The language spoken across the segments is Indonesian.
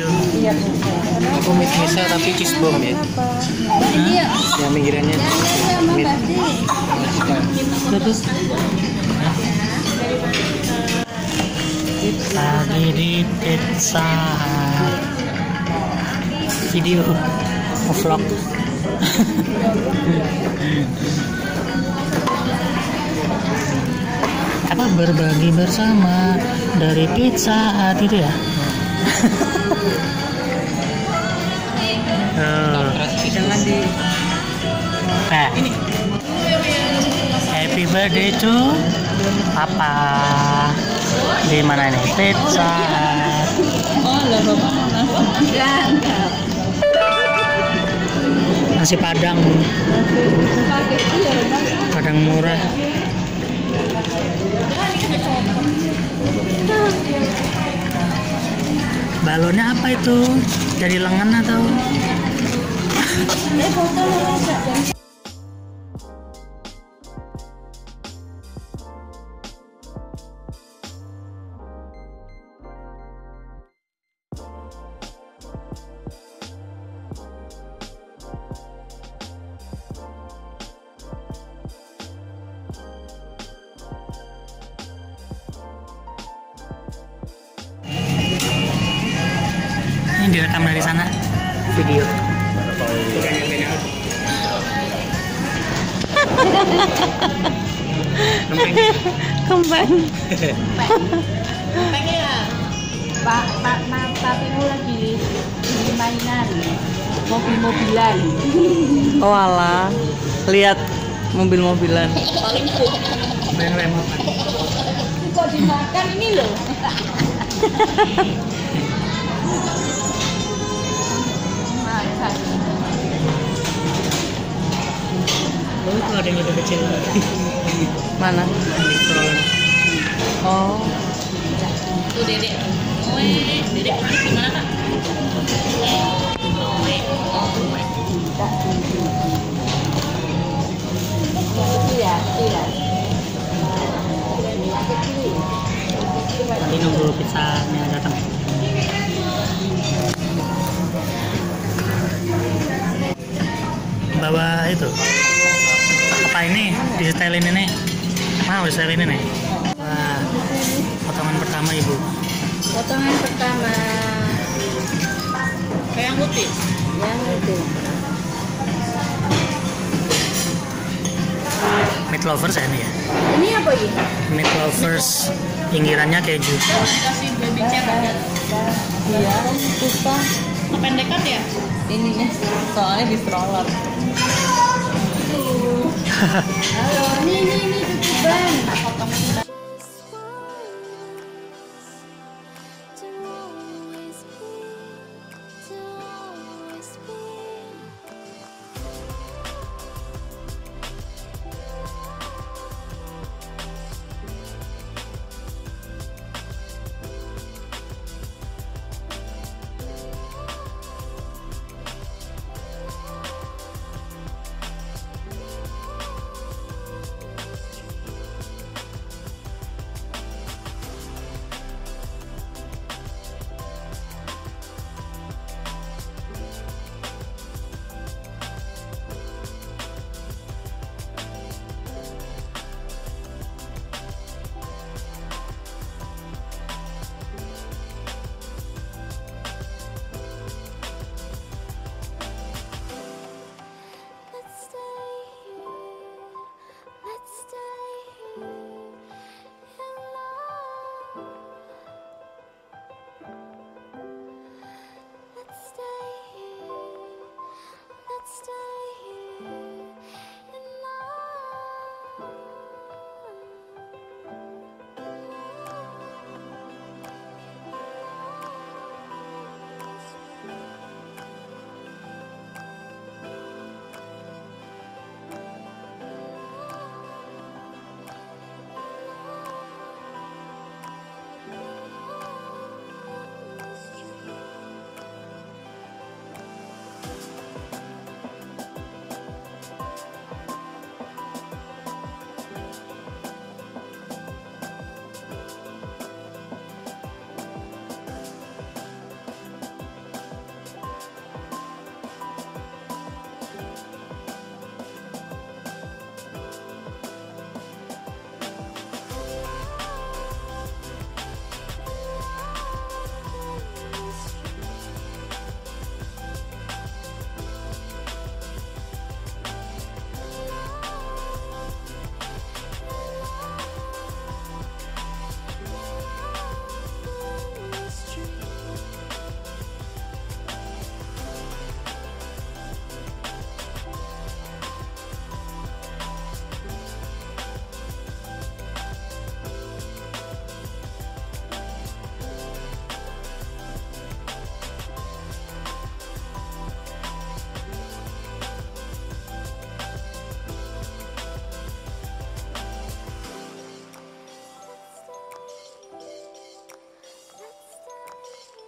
Iya. Aku mie misal tapi cheese bomb ya. Yang minggirannya mie. Terus lagi di Pizza video vlog. Apa berbagi bersama dari Pizza Hut itu ya. Jangan di ini. Happy birthday to Papa. Di mana nih Pizza Hut? Oh, loh, nasi padang, padang murah. Balonnya apa itu? Dari lengan atau? Direkam dari sana video. Kembang. Kembang ya. Pak Pimu lagi di mainan mobil-mobilan. Oh alah, lihat mobil-mobilan. Main remote. Kok dimakan ini loh. Oh, itu ada yang lebih kecil lagi. Mana? Oh. Itu dedek. Dedek gimana kak? Ini nunggu pizzanya datang. Bawa itu apa ini disetelin ini mau disetelin ini. Wah, potongan pertama ibu, potongan pertama kayak putih yang putih. Meat lovers ya ini ya, ini apa ini meat lovers, pinggirannya keju. Kasih baby cewek iya suka kependekan ya ininya soalnya di stroller. Halo, ini cukupan. Tak potong.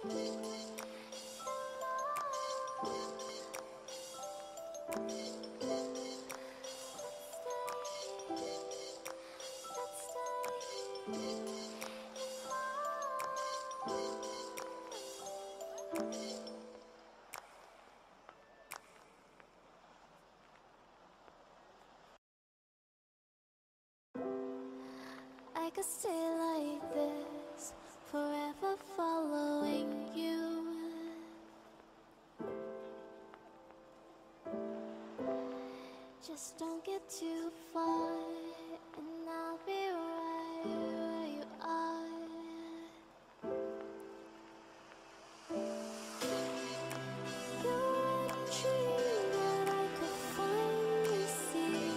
I could stay like this, forever following you. Just don't get too far, and I'll be right where you are. You were a dream that I could finally see.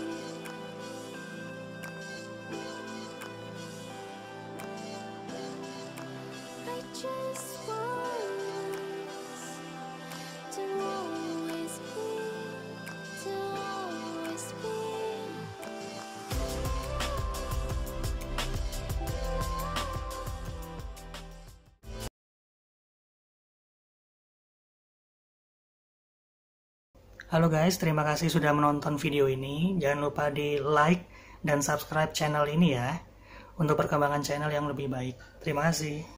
I just want Halo guys, terima kasih sudah menonton video ini. Jangan lupa di like dan subscribe channel ini ya, untuk perkembangan channel yang lebih baik. Terima kasih.